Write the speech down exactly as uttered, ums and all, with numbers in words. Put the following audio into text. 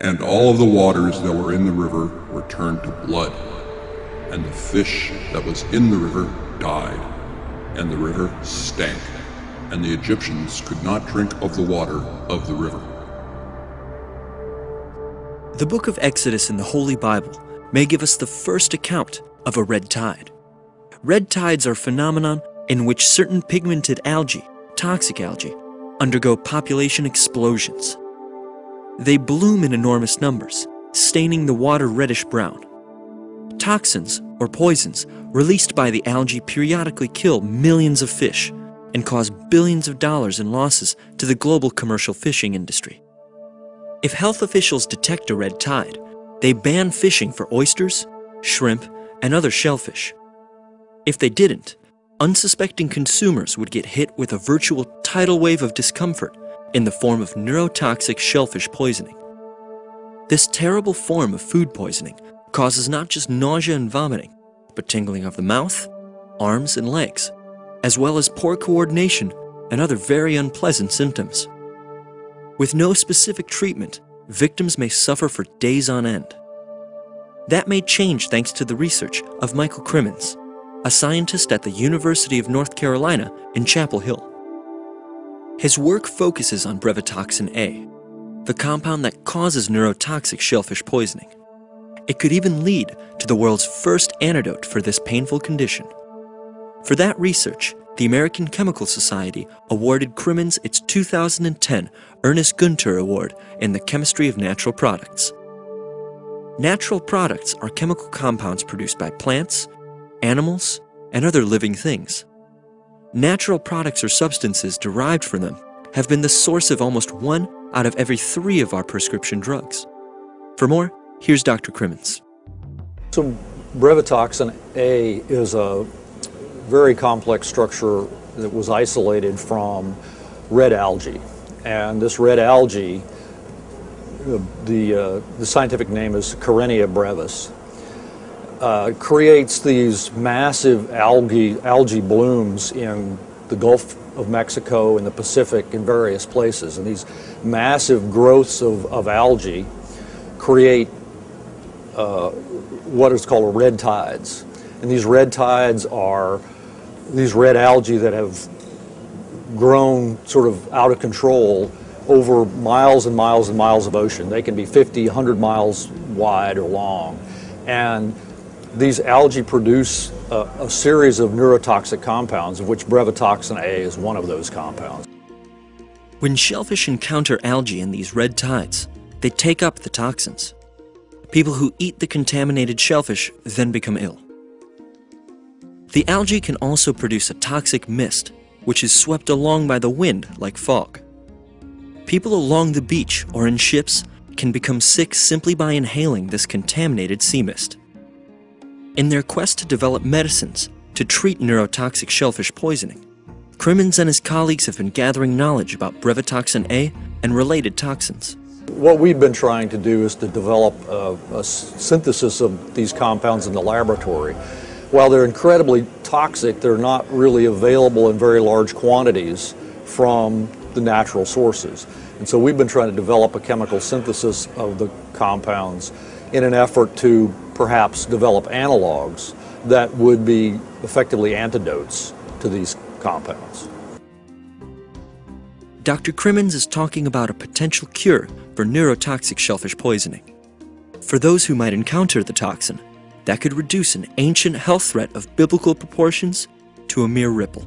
and all of the waters that were in the river were turned to blood, and the fish that was in the river died, and the river stank, and the Egyptians could not drink of the water of the river. The book of Exodus in the Holy Bible may give us the first account of a red tide. Red tides are phenomenon in which certain pigmented algae, toxic algae, undergo population explosions. They bloom in enormous numbers, staining the water reddish-brown. Toxins, or poisons, released by the algae periodically kill millions of fish and cause billions of dollars in losses to the global commercial fishing industry. If health officials detect a red tide, they ban fishing for oysters, shrimp, and other shellfish. If they didn't, unsuspecting consumers would get hit with a virtual tidal wave of discomfort in the form of neurotoxic shellfish poisoning. This terrible form of food poisoning causes not just nausea and vomiting, but tingling of the mouth, arms, and legs, as well as poor coordination and other very unpleasant symptoms. With no specific treatment, victims may suffer for days on end. That may change thanks to the research of Michael Crimmins, a scientist at the University of North Carolina in Chapel Hill. His work focuses on brevetoxin A, the compound that causes neurotoxic shellfish poisoning. It could even lead to the world's first antidote for this painful condition. For that research, the American Chemical Society awarded Crimmins its two thousand ten Ernest Günther Award in the Chemistry of Natural Products. Natural products are chemical compounds produced by plants, animals, and other living things. Natural products or substances derived from them have been the source of almost one out of every three of our prescription drugs. For more, here's Doctor Crimmins. So brevetoxin A is a very complex structure that was isolated from red algae. And this red algae, the, uh, the scientific name is Karenia brevis, uh, creates these massive algae, algae blooms in the Gulf of Mexico, in the Pacific, in various places. And these massive growths of, of algae create uh, what is called red tides. And these red tides are these red algae that have grown sort of out of control over miles and miles and miles of ocean. They can be fifty, a hundred miles wide or long. And these algae produce a, a series of neurotoxic compounds, of which brevetoxin A is one of those compounds. When shellfish encounter algae in these red tides, they take up the toxins. People who eat the contaminated shellfish then become ill. The algae can also produce a toxic mist, which is swept along by the wind like fog. People along the beach or in ships can become sick simply by inhaling this contaminated sea mist. In their quest to develop medicines to treat neurotoxic shellfish poisoning, Crimmins and his colleagues have been gathering knowledge about brevetoxin A and related toxins. What we've been trying to do is to develop a, a synthesis of these compounds in the laboratory. While they're incredibly toxic, they're not really available in very large quantities from the natural sources. And so we've been trying to develop a chemical synthesis of the compounds in an effort to perhaps develop analogs that would be effectively antidotes to these compounds. Doctor Crimmins is talking about a potential cure for neurotoxic shellfish poisoning. For those who might encounter the toxin, that could reduce an ancient health threat of biblical proportions to a mere ripple.